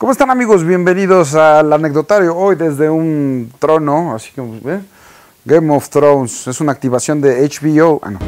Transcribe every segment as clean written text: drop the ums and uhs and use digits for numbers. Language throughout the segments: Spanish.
¿Cómo están, amigos? Bienvenidos al anecdotario. Hoy desde un trono, así que Game of Thrones. Es una activación de HBO. Ah, no.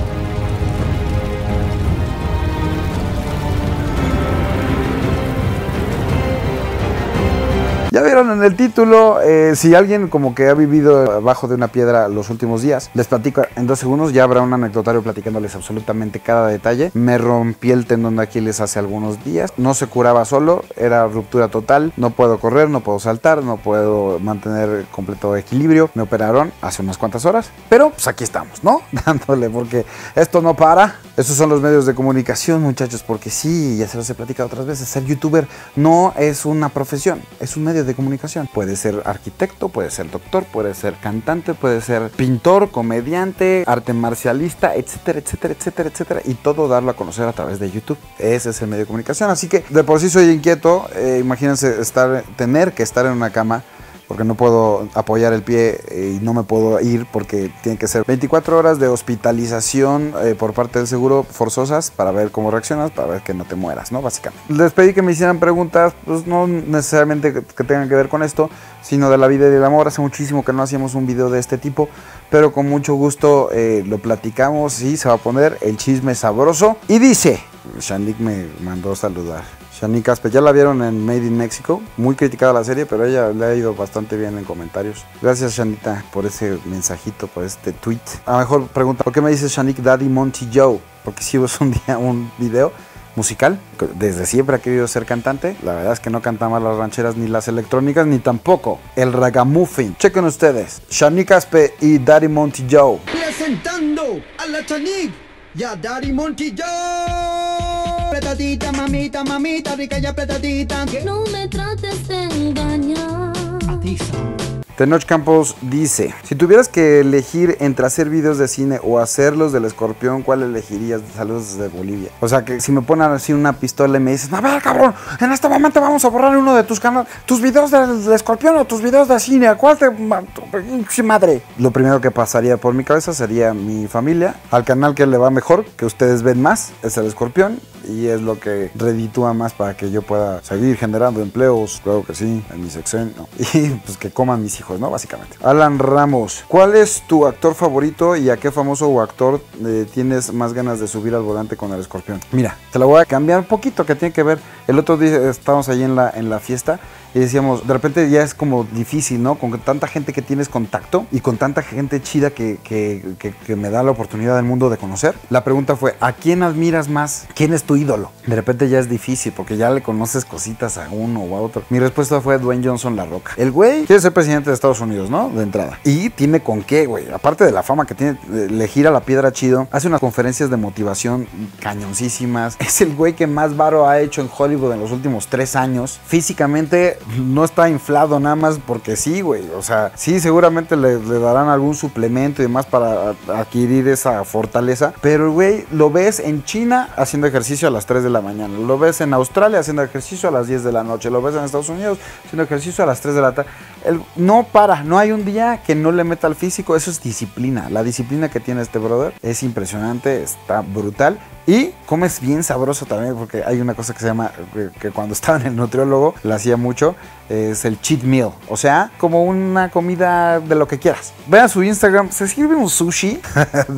Ya vieron en el título, si alguien como que ha vivido abajo de una piedra los últimos días, les platico en 2 segundos, ya habrá un anecdotario platicándoles absolutamente cada detalle. Me rompí el tendón de Aquiles hace algunos días, no se curaba solo, era ruptura total, no puedo correr, no puedo saltar, no puedo mantener completo equilibrio. Me operaron hace unas cuantas horas, pero pues aquí estamos, ¿no? Dándole, porque esto no para. Estos son los medios de comunicación, muchachos, porque sí, ya se los he platicado otras veces, ser youtuber no es una profesión, es un medio de comunicación. Puede ser arquitecto, puede ser doctor, puede ser cantante, puede ser pintor, comediante, arte marcialista, etcétera, etcétera, etcétera, etcétera, y todo darlo a conocer a través de YouTube. Ese es el medio de comunicación. Así que de por sí soy inquieto, imagínense tener que estar en una cama porque no puedo apoyar el pie y no me puedo ir porque tiene que ser 24 horas de hospitalización por parte del seguro forzosas para ver cómo reaccionas, para ver que no te mueras, ¿no? Básicamente. Les pedí que me hicieran preguntas, pues no necesariamente que tengan que ver con esto, sino de la vida y del amor. Hace muchísimo que no hacíamos un video de este tipo, pero con mucho gusto lo platicamos y se va a poner el chisme sabroso. Y dice, Shanik me mandó saludar. Shanik Aspe, ya la vieron en Made in Mexico, muy criticada la serie, pero ella le ha ido bastante bien en comentarios. Gracias, Shanita, por ese mensajito, por este tweet. A lo mejor pregunta, ¿por qué me dice Shanik Daddy Monty Joe? Porque si vos un día un video musical, desde siempre ha querido ser cantante. La verdad es que no canta más las rancheras, ni las electrónicas, ni tampoco el ragamuffin. Chequen ustedes, Shanik Aspe y Daddy Monty Joe. Presentando a la Shanik y a Daddy Monty Joe. Apretadita, mamita, mamita, rica y apretadita. No me trates de engañar. Tenoch Campos dice, si tuvieras que elegir entre hacer videos de cine o hacerlos del escorpión, ¿cuál elegirías? Saludos desde Bolivia. O sea, que si me ponen así una pistola y me dicen, a ver, cabrón, en este momento vamos a borrar uno de tus videos del escorpión o tus videos de cine, ¿cuál te... Sí, madre. Lo primero que pasaría por mi cabeza sería mi familia. Al canal que le va mejor, que ustedes ven más, es el escorpión. Y es lo que reditúa más para que yo pueda seguir generando empleos, claro que sí, en mi sección, ¿no? Y pues que coman mis hijos, ¿no? Básicamente. Alan Ramos, ¿cuál es tu actor favorito y a qué famoso o actor tienes más ganas de subir al volante con el escorpión? Mira, te la voy a cambiar un poquito, que tiene que ver, el otro día estábamos ahí en la fiesta y decíamos, de repente ya es como difícil, ¿no? Con tanta gente que tienes contacto y con tanta gente chida que me da la oportunidad del mundo de conocer. La pregunta fue, ¿a quién admiras más? ¿Quién es tu ídolo? De repente ya es difícil porque ya le conoces cositas a uno o a otro. Mi respuesta fue Dwayne Johnson, La Roca. El güey quiere ser presidente de Estados Unidos, ¿no? De entrada. Y tiene con qué, güey. Aparte de la fama que tiene, le gira la piedra chido. Hace unas conferencias de motivación cañoncísimas. Es el güey que más varo ha hecho en Hollywood en los últimos 3 años. Físicamente no está inflado nada más porque sí, güey. O sea, sí, seguramente le darán algún suplemento y demás para adquirir esa fortaleza. Pero, güey, lo ves en China haciendo ejercicio a las 3 de la mañana. Lo ves en Australia haciendo ejercicio a las 10 de la noche. Lo ves en Estados Unidos haciendo ejercicio a las 3 de la tarde. No para, no hay un día que no le meta al físico. Eso es disciplina. La disciplina que tiene este brother es impresionante, está brutal. Y comes bien sabroso también, porque hay una cosa que se llama, que cuando estaba en el nutriólogo la hacía mucho, es el cheat meal. O sea, como una comida de lo que quieras. Ve a su Instagram, se sirve un sushi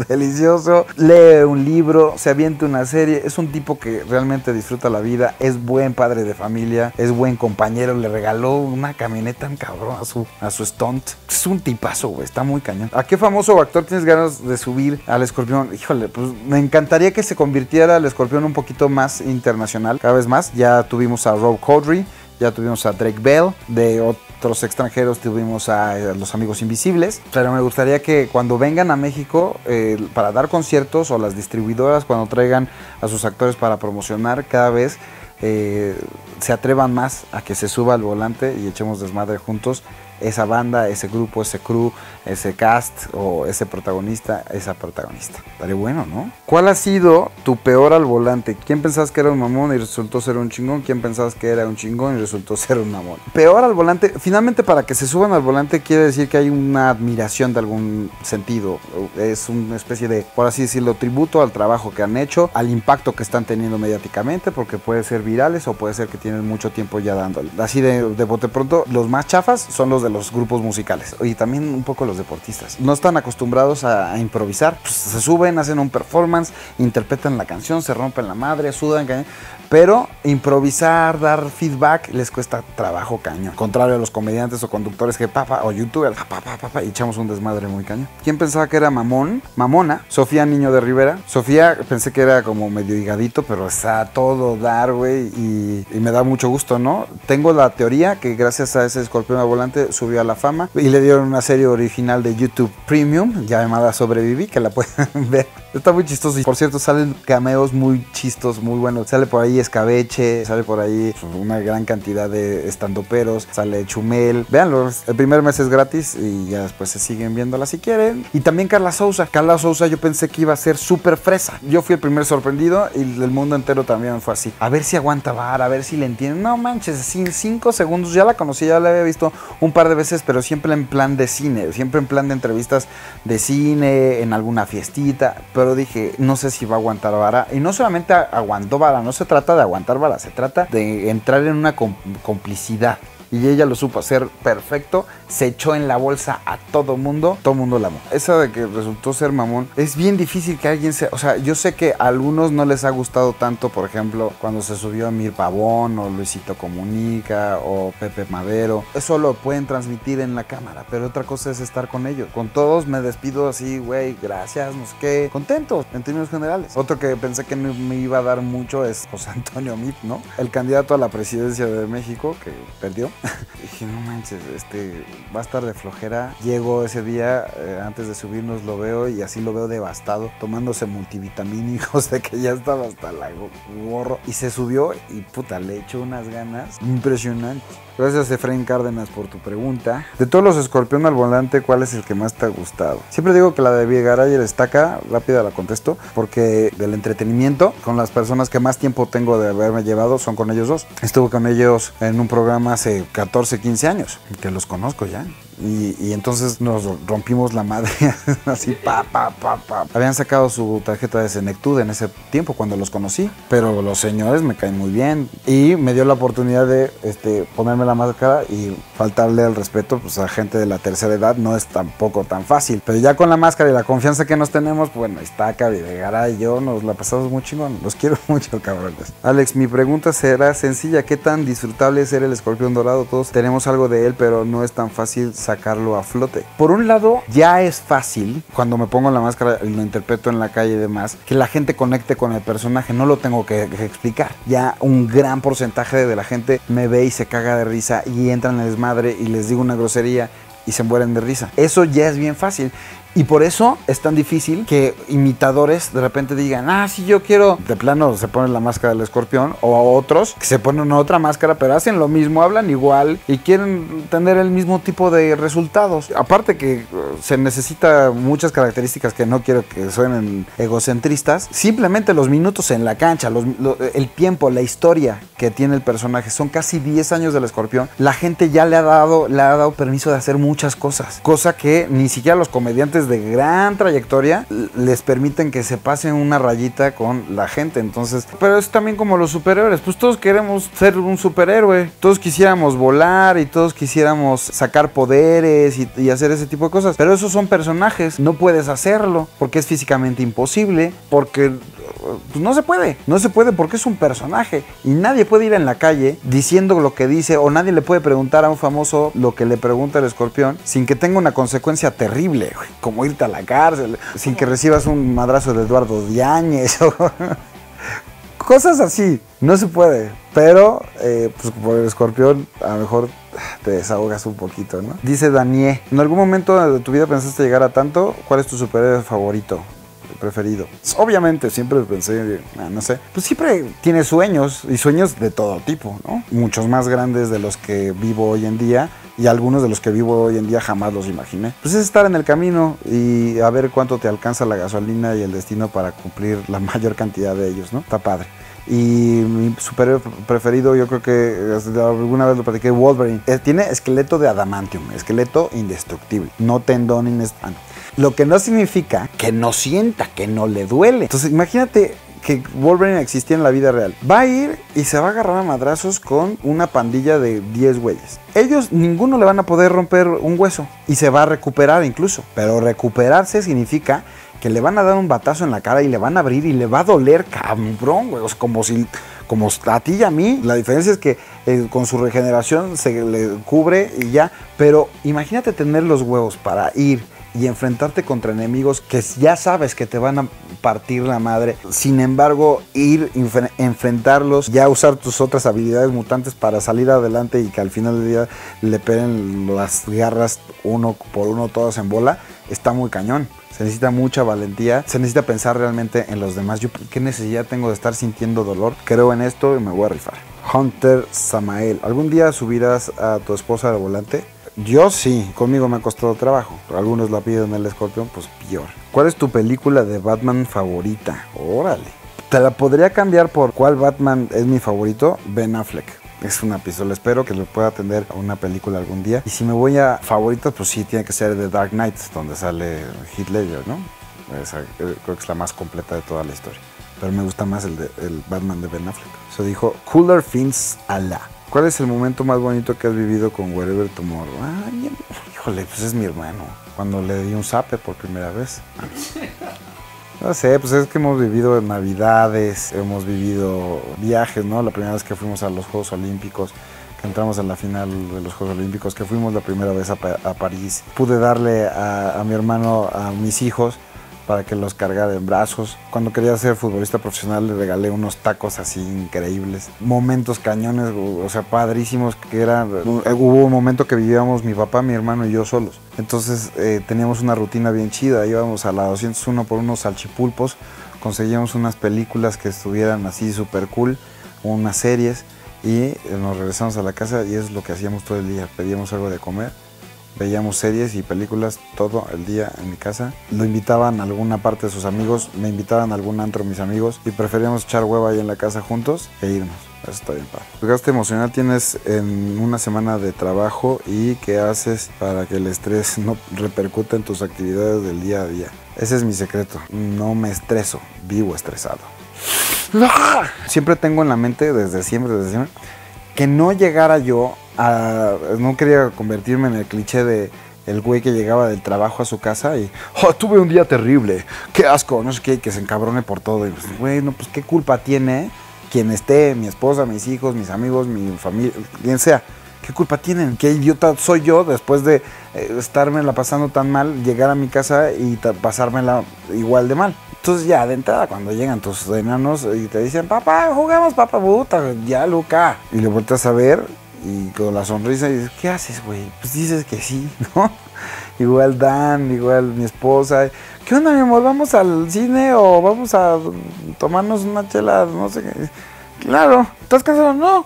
delicioso, lee un libro, se avienta una serie. Es un tipo que realmente disfruta la vida, es buen padre de familia, es buen compañero. Le regaló una camioneta, un cabrón, a su stunt. Es un tipazo, güey, está muy cañón. ¿A qué famoso actor tienes ganas de subir al escorpión? Híjole, pues me encantaría que se convirtiera al escorpión un poquito más internacional, cada vez más. Ya tuvimos a Rob Corddry, ya tuvimos a Drake Bell, de otros extranjeros tuvimos a Los Amigos Invisibles, pero me gustaría que cuando vengan a México para dar conciertos, o las distribuidoras cuando traigan a sus actores para promocionar, cada vez se atrevan más a que se suba al volante y echemos desmadre juntos esa banda, ese grupo, ese crew, ese cast o ese protagonista, esa protagonista. Estaría bueno, ¿no? ¿Cuál ha sido tu peor al volante? ¿Quién pensabas que era un mamón y resultó ser un chingón? ¿Quién pensabas que era un chingón y resultó ser un mamón? Peor al volante, finalmente para que se suban al volante quiere decir que hay una admiración de algún sentido. Es una especie de, por así decirlo, tributo al trabajo que han hecho, al impacto que están teniendo mediáticamente, porque puede ser virales o puede ser que tienen mucho tiempo ya dándole. Así de bote pronto, los más chafas son los de los grupos musicales y también un poco los deportistas. No están acostumbrados a improvisar, pues se suben, hacen un performance, interpretan la canción, se rompen la madre, sudan, pero improvisar, dar feedback les cuesta trabajo cañón. Contrario a los comediantes o conductores que o youtubers, y echamos un desmadre muy cañón. ¿Quién pensaba que era mamón? Mamona, Sofía Niño de Rivera. Sofía pensé que era como medio higadito, pero está todo dar, güey, y me da mucho gusto, ¿no? Tengo la teoría que gracias a ese escorpión al volante subió a la fama y le dieron una serie original de YouTube Premium llamada Sobreviví, que la pueden ver. Está muy chistoso y por cierto salen cameos muy chistos, muy buenos. Sale por ahí Escabeche, sale por ahí una gran cantidad de estandoperos, sale Chumel. Véanlo, el primer mes es gratis y ya después se siguen viéndola si quieren. Y también Carla Souza. Carla Souza yo pensé que iba a ser súper fresa. Yo fui el primer sorprendido y el mundo entero también fue así. A ver si aguanta vara, a ver si le entienden. No manches, sin 5 segundos ya la conocí, ya la había visto un par de veces, pero siempre en plan de cine, siempre en plan de entrevistas de cine, en alguna fiestita. Pero dije, no sé si va a aguantar vara. Y no solamente aguantó vara, no se trata de aguantar vara, se trata de entrar en una complicidad. Y ella lo supo hacer perfecto, se echó en la bolsa a todo mundo la amó. Esa de que resultó ser mamón, es bien difícil que alguien se... O sea, yo sé que a algunos no les ha gustado tanto, por ejemplo, cuando se subió a Mir Pavón o Luisito Comunica o Pepe Madero. Eso lo pueden transmitir en la cámara, pero otra cosa es estar con ellos. Con todos me despido así, güey, gracias, no sé qué. Contento, en términos generales. Otro que pensé que no me iba a dar mucho es José Antonio Meade, ¿no? El candidato a la presidencia de México, que perdió. Dije, no manches, va a estar de flojera. Llego ese día, antes de subirnos lo veo y así lo veo devastado, tomándose multivitamínicos de que ya estaba hasta la gorro. Y se subió y puta, le echó unas ganas impresionantes. Gracias Efraín Cárdenas por tu pregunta. De todos los escorpión al volante, ¿cuál es el que más te ha gustado? Siempre digo que la de Vigaraya destaca, rápida la contesto, porque del entretenimiento, con las personas que más tiempo tengo de haberme llevado, son con ellos dos. Estuve con ellos en un programa hace 14, 15 años, que los conozco ya. Y entonces nos rompimos la madre así, pa. Habían sacado su tarjeta de senectud en ese tiempo cuando los conocí, pero los señores me caen muy bien y me dio la oportunidad de ponerme la máscara y faltarle al respeto pues, a gente de la tercera edad. No es tampoco tan fácil, pero ya con la máscara y la confianza que nos tenemos, bueno, Estaca, Vigaraya y yo nos la pasamos muy chingón. Los quiero mucho, cabrones. Alex, mi pregunta será sencilla. ¿Qué tan disfrutable es ser el escorpión dorado? Todos tenemos algo de él, pero no es tan fácil sacarlo a flote. Por un lado, ya es fácil, cuando me pongo la máscara y lo interpreto en la calle y demás, que la gente conecte con el personaje, no lo tengo que explicar. Ya un gran porcentaje de la gente me ve y se caga de risa y entran en desmadre y les digo una grosería y se mueren de risa. Eso ya es bien fácil. Y por eso es tan difícil que imitadores de repente digan, ah, sí, yo quiero. De plano se ponen la máscara del escorpión, o a otros que se ponen otra máscara, pero hacen lo mismo, hablan igual y quieren tener el mismo tipo de resultados. Aparte que se necesita muchas características que no quiero que suenen egocentristas. Simplemente los minutos en la cancha, el tiempo, la historia que tiene el personaje. Son casi 10 años del escorpión. La gente ya le ha dado permiso de hacer muchas cosas, cosa que ni siquiera los comediantes de gran trayectoria les permiten que se pasen una rayita con la gente. Entonces, pero es también como los superhéroes, pues todos queremos ser un superhéroe, todos quisiéramos volar y todos quisiéramos sacar poderes y hacer ese tipo de cosas, pero esos son personajes, no puedes hacerlo porque es físicamente imposible, porque pues no se puede porque es un personaje y nadie puede ir en la calle diciendo lo que dice o nadie le puede preguntar a un famoso lo que le pregunta el escorpión sin que tenga una consecuencia terrible, güey, como irte a la cárcel, sin que recibas un madrazo de Eduardo Diáñez o cosas así. No se puede, pero pues por el escorpión a lo mejor te desahogas un poquito, ¿no? Dice Daniel, ¿en algún momento de tu vida pensaste llegar a tanto? ¿Cuál es tu superhéroe favorito? Preferido. Obviamente, siempre pensé, no sé, pues siempre tiene sueños y sueños de todo tipo, ¿no? Muchos más grandes de los que vivo hoy en día, y algunos de los que vivo hoy en día jamás los imaginé. Pues es estar en el camino y a ver cuánto te alcanza la gasolina y el destino para cumplir la mayor cantidad de ellos, ¿no? Está padre. Y mi superhéroe preferido, yo creo que alguna vez lo platiqué, Wolverine. Tiene esqueleto de adamantium, esqueleto indestructible, no tendón inestable. Lo que no significa que no sienta, que no le duele. Entonces imagínate que Wolverine existía en la vida real. Va a ir y se va a agarrar a madrazos con una pandilla de 10 güeyes. Ellos, ninguno le van a poder romper un hueso y se va a recuperar incluso. Pero recuperarse significa que le van a dar un batazo en la cara y le van a abrir y le va a doler, cabrón, güey. Como a ti y a mí. La diferencia es que con su regeneración se le cubre y ya. Pero imagínate tener los huevos para ir y enfrentarte contra enemigos que ya sabes que te van a partir la madre. Sin embargo, ir, enfrentarlos, ya usar tus otras habilidades mutantes para salir adelante y que al final del día le peguen las garras uno por uno todas en bola, está muy cañón. Se necesita mucha valentía, se necesita pensar realmente en los demás. Yo, ¿qué necesidad tengo de estar sintiendo dolor? Creo en esto y me voy a rifar. Hunter Samael, ¿algún día subirás a tu esposa al volante? Yo sí, conmigo me ha costado trabajo. Algunos la piden el escorpión, pues peor. ¿Cuál es tu película de Batman favorita? Órale. Te la podría cambiar por ¿cuál Batman es mi favorito? Ben Affleck. Es una pistola, espero que lo pueda atender a una película algún día. Y si me voy a favoritos, pues sí, tiene que ser The Dark Knights, donde sale Heath Ledger, ¿no? Esa, creo que es la más completa de toda la historia. Pero me gusta más el Batman de Ben Affleck. Se dijo Cooler Fins Allah. ¿Cuál es el momento más bonito que has vivido con Werevertumorro? Ay, híjole, pues es mi hermano. Cuando le di un zape por primera vez. No sé, pues es que hemos vivido navidades, hemos vivido viajes, ¿no? La primera vez que fuimos a los Juegos Olímpicos, que entramos en la final de los Juegos Olímpicos, que fuimos la primera vez a París. Pude darle a mi hermano, a mis hijos, para que los cargara en brazos. Cuando quería ser futbolista profesional le regalé unos tacos así increíbles. Momentos cañones, o sea, padrísimos, que eran. Hubo un momento que vivíamos mi papá, mi hermano y yo solos. Entonces teníamos una rutina bien chida, íbamos a la 201 por unos salchipulpos, conseguíamos unas películas que estuvieran así súper cool, unas series, y nos regresamos a la casa y eso es lo que hacíamos todo el día, pedíamos algo de comer. Veíamos series y películas todo el día en mi casa. Lo invitaban a alguna parte de sus amigos, me invitaban a algún antro mis amigos y preferíamos echar hueva ahí en la casa juntos e irnos. Eso está bien padre. ¿Qué gasto emocional tienes en una semana de trabajo y qué haces para que el estrés no repercuta en tus actividades del día a día? Ese es mi secreto. No me estreso, vivo estresado. Siempre tengo en la mente, desde siempre, que no llegara yo no quería convertirme en el cliché de el güey que llegaba del trabajo a su casa y oh, tuve un día terrible, qué asco, no sé qué, que se encabrone por todo. Y pues, güey, no, pues qué culpa tiene quien esté, mi esposa, mis hijos, mis amigos, mi familia, quien sea. ¿Qué culpa tienen? ¿Qué idiota soy yo después de estármela pasando tan mal, llegar a mi casa y pasármela igual de mal? Entonces ya, de entrada, cuando llegan tus enanos y te dicen, papá, jugamos, papá, puta, ya, Luca. Y le vueltas a ver y con la sonrisa y dices, ¿qué haces, güey? Pues dices que sí, ¿no? Igual Dan, igual mi esposa. ¿Qué onda, mi amor? ¿Vamos al cine o vamos a tomarnos una chela? No sé qué. Claro. ¿Estás cansado? No.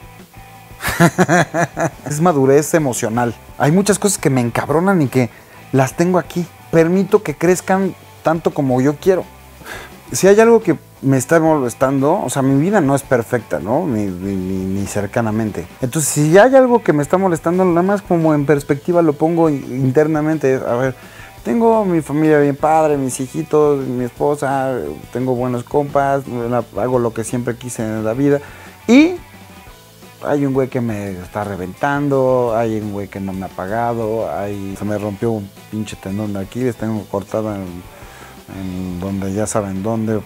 Es madurez emocional. Hay muchas cosas que me encabronan y que las tengo aquí. Permito que crezcan tanto como yo quiero. Si hay algo que me está molestando, o sea, mi vida no es perfecta, ¿no? Ni cercanamente. Entonces, si hay algo que me está molestando, nada más como en perspectiva lo pongo internamente. A ver, tengo mi familia bien padre, mis hijitos, mi esposa, tengo buenos compas, hago lo que siempre quise en la vida. Y hay un güey que me está reventando, hay un güey que no me ha pagado, se me rompió un pinche tendón de Aquiles, tengo cortada en donde ya saben dónde,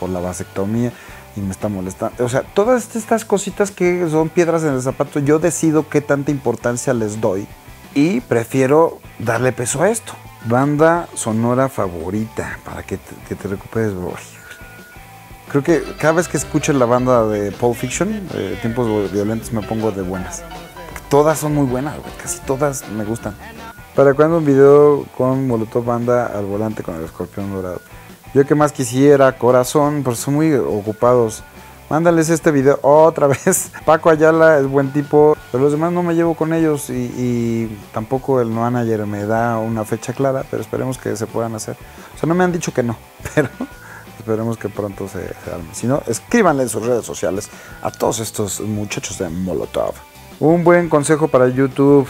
por la vasectomía, y me está molestando. O sea, todas estas cositas que son piedras en el zapato, yo decido qué tanta importancia les doy y prefiero darle peso a esto. Banda sonora favorita, para que te recuperes. Creo que cada vez que escucho la banda de Pulp Fiction, Tiempos Violentos, me pongo de buenas. Todas son muy buenas, casi todas me gustan. ¿Para cuándo un video con Molotov Banda al volante con el escorpión dorado? Yo que más quisiera, corazón, pero son muy ocupados. Mándales este video otra vez. Paco Ayala es buen tipo, pero los demás no me llevo con ellos y tampoco el manager me da una fecha clara, pero esperemos que se puedan hacer. O sea, no me han dicho que no, pero esperemos que pronto se arme. Si no, escríbanle en sus redes sociales a todos estos muchachos de Molotov. Un buen consejo para YouTube,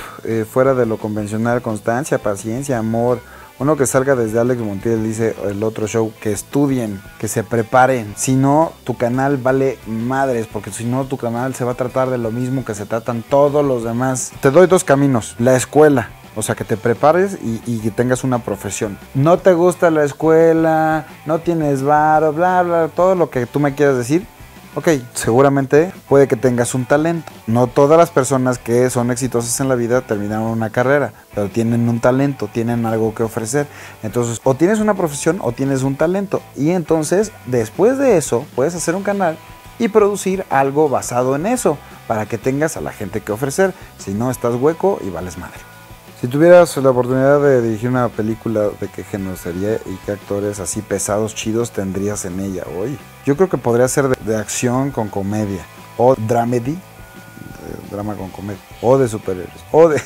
fuera de lo convencional: constancia, paciencia, amor. Uno que salga desde Alex Montiel, dice el otro show, que estudien, que se preparen. Si no, tu canal vale madres, porque si no, tu canal se va a tratar de lo mismo que se tratan todos los demás. Te doy dos caminos: la escuela, o sea, que te prepares y que tengas una profesión. No te gusta la escuela, no tienes varo, bla, bla, todo lo que tú me quieras decir. Ok, seguramente puede que tengas un talento. No todas las personas que son exitosas en la vida terminaron una carrera, pero tienen un talento, tienen algo que ofrecer. Entonces, o tienes una profesión o tienes un talento. Y entonces, después de eso, puedes hacer un canal y producir algo basado en eso, para que tengas a la gente que ofrecer. Si no, estás hueco y vales madre. Si tuvieras la oportunidad de dirigir una película, ¿de qué género sería y qué actores así pesados, chidos tendrías en ella hoy? Yo creo que podría ser de acción con comedia, o dramedy, drama con comedia, o de superhéroes, o de...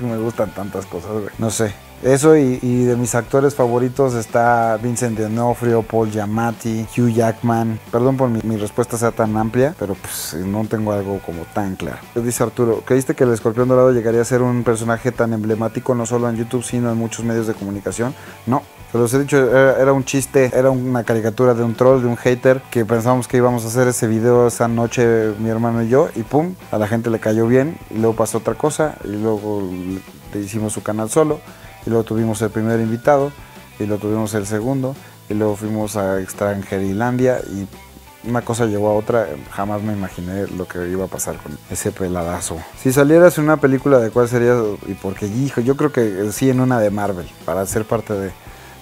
me gustan tantas cosas, güey. No sé. Eso y de mis actores favoritos está Vincent D'Onofrio, Paul Giamatti, Hugh Jackman. Perdón por mi respuesta sea tan amplia, pero pues no tengo algo como tan claro. Dice Arturo: ¿creíste que el Escorpión Dorado llegaría a ser un personaje tan emblemático no solo en YouTube, sino en muchos medios de comunicación? No. Se los he dicho, era un chiste, era una caricatura de un troll, de un hater, que pensábamos que íbamos a hacer ese video esa noche mi hermano y yo, y pum, a la gente le cayó bien, y luego pasó otra cosa, y luego le hicimos su canal solo, y luego tuvimos el primer invitado, y luego tuvimos el segundo, y luego fuimos a Extranjerilandia, y una cosa llevó a otra. Jamás me imaginé lo que iba a pasar con ese peladazo. Si salieras en una película, ¿de cuál sería? Y porque, hijo, yo creo que sí, en una de Marvel, para ser parte de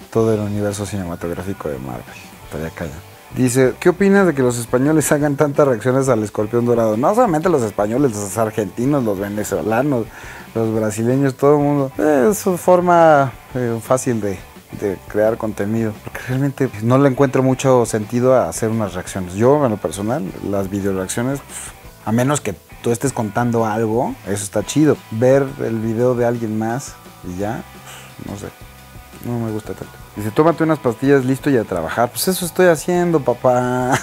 todo el universo cinematográfico de Marvel. Estaría callado. Dice: ¿qué opinas de que los españoles hagan tantas reacciones al Escorpión Dorado? No solamente los españoles, los argentinos, los venezolanos, los brasileños, todo el mundo. Es su forma fácil de crear contenido, porque realmente no le encuentro mucho sentido a hacer unas reacciones. Yo, en lo personal, las videoreacciones, a menos que tú estés contando algo, eso está chido. Ver el video de alguien más y ya, no sé, no me gusta tanto. Dice: tómate unas pastillas, listo, y a trabajar. Pues eso estoy haciendo, papá.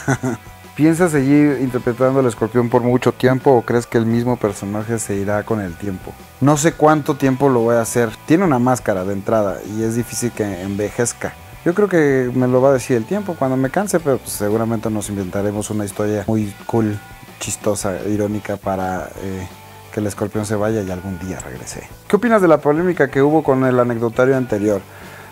¿Piensas seguir interpretando al escorpión por mucho tiempo o crees que el mismo personaje se irá con el tiempo? No sé cuánto tiempo lo voy a hacer. Tiene una máscara de entrada y es difícil que envejezca. Yo creo que me lo va a decir el tiempo cuando me canse, pero pues seguramente nos inventaremos una historia muy cool, chistosa, irónica para... que el escorpión se vaya y algún día regrese. ¿Qué opinas de la polémica que hubo con el anecdotario anterior?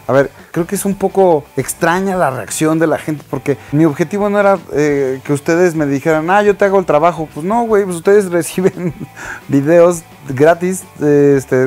A ver, creo que es un poco extraña la reacción de la gente, porque mi objetivo no era que ustedes me dijeran: ah, yo te hago el trabajo. Pues no, güey, pues ustedes reciben videos gratis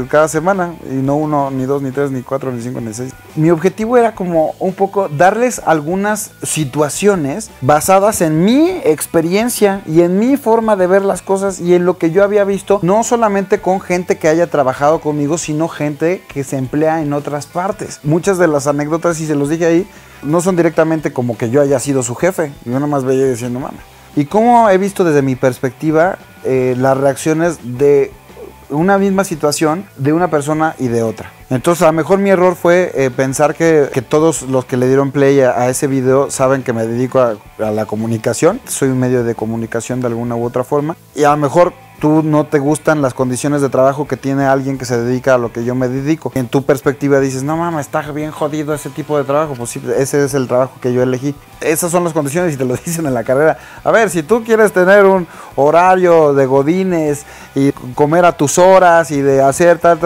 cada semana, y no uno, ni dos, ni tres, ni cuatro, ni cinco, ni seis. Mi objetivo era como un poco darles algunas situaciones basadas en mi experiencia y en mi forma de ver las cosas y en lo que yo había visto, no solamente con gente que haya trabajado conmigo, sino gente que se emplea en otras partes. Muchas de las anécdotas, y se los dije ahí, no son directamente como que yo haya sido su jefe. Yo nomás veía diciendo: mama. Y como he visto desde mi perspectiva las reacciones de una misma situación de una persona y de otra. Entonces, a lo mejor mi error fue pensar que todos los que le dieron play a ese video saben que me dedico a la comunicación. Soy un medio de comunicación de alguna u otra forma, y a lo mejor tú no te gustan las condiciones de trabajo que tiene alguien que se dedica a lo que yo me dedico. En tu perspectiva dices: no mames, está bien jodido ese tipo de trabajo. Pues sí, ese es el trabajo que yo elegí. Esas son las condiciones y te lo dicen en la carrera. A ver, si tú quieres tener un horario de godines y comer a tus horas y de hacer tal,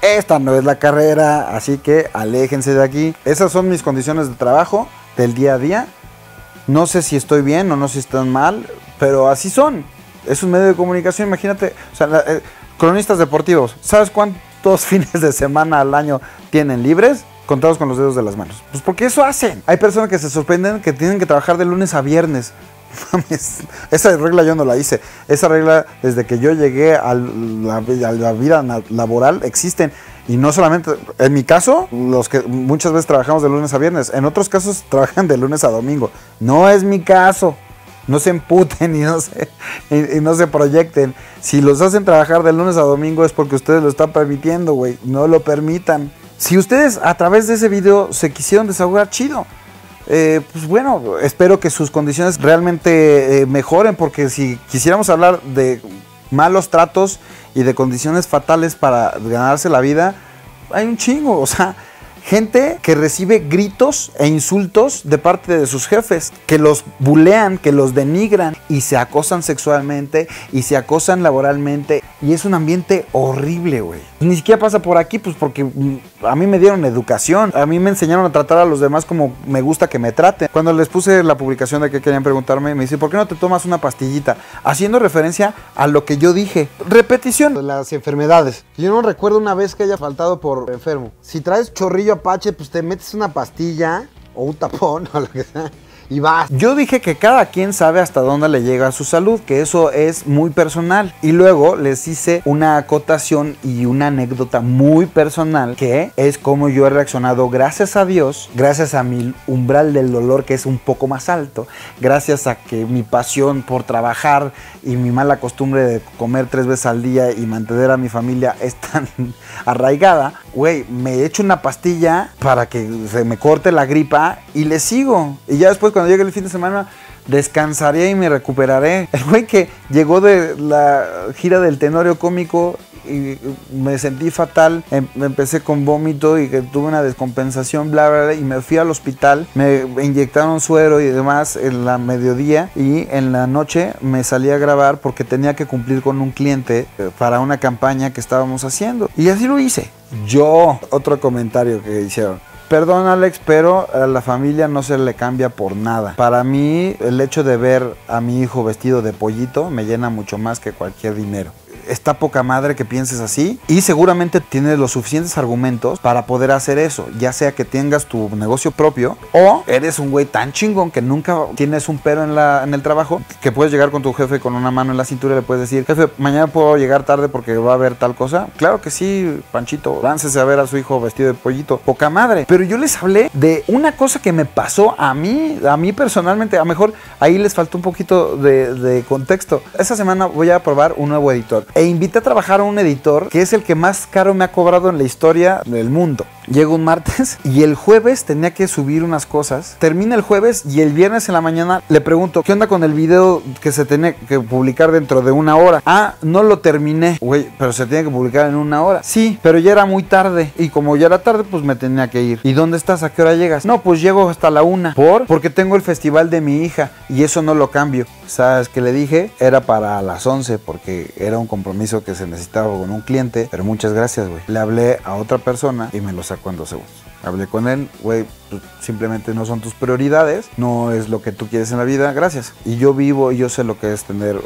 esta no es la carrera, así que aléjense de aquí. Esas son mis condiciones de trabajo del día a día. No sé si estoy bien o no sé si están mal, pero así son. Es un medio de comunicación, imagínate. O sea, cronistas deportivos, ¿sabes cuántos fines de semana al año tienen libres? Contados con los dedos de las manos. Pues porque eso hacen. Hay personas que se sorprenden que tienen que trabajar de lunes a viernes. Mames, esa regla yo no la hice. Esa regla, desde que yo llegué a la vida laboral, existen. Y no solamente, en mi caso, los que muchas veces trabajamos de lunes a viernes. En otros casos, trabajan de lunes a domingo. No es mi caso. no se emputen y no se proyecten. Si los hacen trabajar de lunes a domingo es porque ustedes lo están permitiendo, güey. No lo permitan. Si ustedes a través de ese video se quisieron desahogar, chido. Pues bueno, espero que sus condiciones realmente mejoren, porque si quisiéramos hablar de malos tratos y de condiciones fatales para ganarse la vida, hay un chingo, o sea, gente que recibe gritos e insultos de parte de sus jefes, que los bulean, que los denigran y se acosan sexualmente y se acosan laboralmente, y es un ambiente horrible, güey. Ni siquiera pasa por aquí, pues porque a mí me dieron educación, a mí me enseñaron a tratar a los demás como me gusta que me traten. Cuando les puse la publicación de que querían preguntarme, me dice, ¿por qué no te tomas una pastillita? Haciendo referencia a lo que yo dije. Repetición de las enfermedades. Yo no recuerdo una vez que haya faltado por enfermo. Si traes chorrillo apache, pues te metes una pastilla o un tapón o lo que sea y vas. Yo dije que cada quien sabe hasta dónde le llega su salud, que eso es muy personal. Y luego les hice una acotación y una anécdota muy personal, que es como yo he reaccionado, gracias a Dios, gracias a mi umbral del dolor que es un poco más alto, gracias a que mi pasión por trabajar y mi mala costumbre de comer 3 veces al día y mantener a mi familia es tan arraigada, güey, me echo una pastilla para que se me corte la gripa y le sigo. Y ya después, cuando llegue el fin de semana, descansaré y me recuperaré. El güey que llegó de la gira del Tenorio Cómico y me sentí fatal, empecé con vómito y que tuve una descompensación, bla, bla, bla, y me fui al hospital, me inyectaron suero y demás en la mediodía, y en la noche me salí a grabar porque tenía que cumplir con un cliente para una campaña que estábamos haciendo, y así lo hice. Yo, otro comentario que hicieron. Perdón, Alex, pero a la familia no se le cambia por nada. Para mí, el hecho de ver a mi hijo vestido de pollito me llena mucho más que cualquier dinero. Está poca madre que pienses así, y seguramente tienes los suficientes argumentos para poder hacer eso, ya sea que tengas tu negocio propio o eres un güey tan chingón que nunca tienes un pero en el trabajo, que puedes llegar con tu jefe con una mano en la cintura y le puedes decir, jefe, mañana puedo llegar tarde porque va a haber tal cosa. Claro que sí, Panchito, láncese a ver a su hijo vestido de pollito. Poca madre. Pero yo les hablé de una cosa que me pasó a mí personalmente. A lo mejor ahí les faltó un poquito de contexto. Esta semana voy a probar un nuevo editor. E invité a trabajar a un editor que es el que más caro me ha cobrado en la historia del mundo. Llego un martes y el jueves tenía que subir unas cosas. Termina el jueves y el viernes en la mañana le pregunto, ¿qué onda con el video que se tiene que publicar dentro de 1 hora? Ah, no lo terminé. Güey, pero se tiene que publicar en 1 hora. Sí, pero ya era muy tarde. Y como ya era tarde, pues me tenía que ir. ¿Y dónde estás? ¿A qué hora llegas? No, pues llego hasta la 1. ¿Por? Porque tengo el festival de mi hija y eso no lo cambio. ¿Sabes qué le dije? Era para las 11 porque era un compromiso que se necesitaba con un cliente, pero muchas gracias, güey. Le hablé a otra persona y me lo sacó en 2 segundos. Hablé con él, güey, simplemente no son tus prioridades, no es lo que tú quieres en la vida, gracias. Y yo vivo y yo sé lo que es tener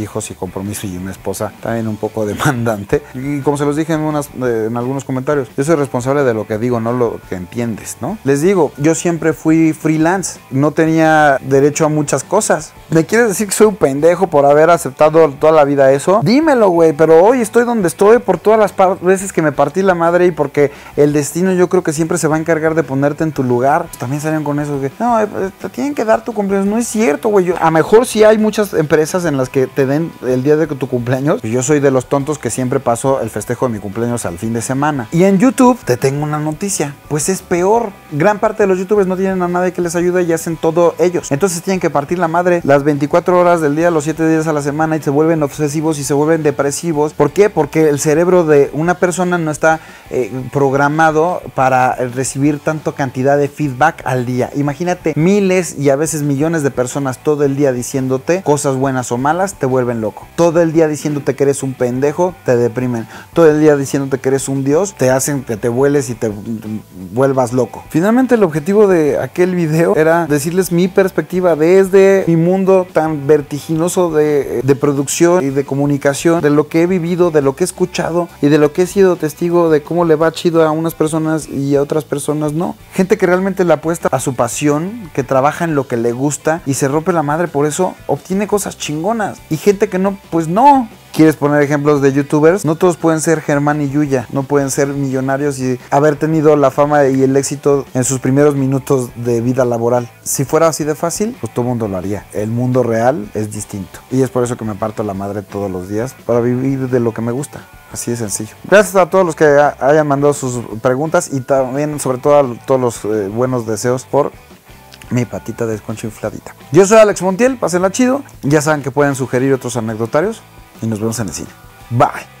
hijos y compromiso y una esposa también un poco demandante. Y como se los dije en algunos comentarios, yo soy responsable de lo que digo, no lo que entiendes, ¿no? Les digo, yo siempre fui freelance, no tenía derecho a muchas cosas. ¿Me quieres decir que soy un pendejo por haber aceptado toda la vida eso? Dímelo, güey, pero hoy estoy donde estoy por todas las veces que me partí la madre y porque el destino yo creo que siempre se va a encargar de ponerte en tu lugar. También salieron con eso que no, te tienen que dar tu cumpleaños. No es cierto, güey. A lo mejor sí hay muchas empresas en las que te den el día de tu cumpleaños. Yo soy de los tontos que siempre paso el festejo de mi cumpleaños al fin de semana. Y en YouTube te tengo una noticia. Pues es peor. Gran parte de los youtubers no tienen a nadie que les ayude y hacen todo ellos. Entonces tienen que partir la madre las 24 horas del día, los 7 días a la semana, y se vuelven obsesivos y se vuelven depresivos. ¿Por qué? Porque el cerebro de una persona no está programado para recibir tanta cantidad de feedback al día. Imagínate miles y a veces millones de personas todo el día diciéndote cosas buenas o malas, te vuelven loco. Todo el día diciéndote que eres un pendejo, te deprimen. Todo el día diciéndote que eres un dios, te hacen que te vueles y te vuelvas loco. Finalmente el objetivo de aquel video era decirles mi perspectiva desde mi mundo tan vertiginoso de producción y de comunicación, de lo que he vivido, de lo que he escuchado y de lo que he sido testigo de cómo le va chido a unas personas y a otras personas no. Gente que realmente le apuesta a su pasión, que trabaja en lo que le gusta y se rompe la madre por eso, obtiene cosas chingonas. Y gente que no, pues no. ¿Quieres poner ejemplos de youtubers? No todos pueden ser Germán y Yuya, no pueden ser millonarios y haber tenido la fama y el éxito en sus primeros minutos de vida laboral. Si fuera así de fácil, pues todo mundo lo haría. El mundo real es distinto y es por eso que me parto la madre todos los días para vivir de lo que me gusta. Así de sencillo. Gracias a todos los que hayan mandado sus preguntas y también sobre todo a todos los buenos deseos por mi patita desconchinfladita. Yo soy Alex Montiel, pásenla chido. Ya saben que pueden sugerir otros anecdotarios y nos vemos en el cine. Bye.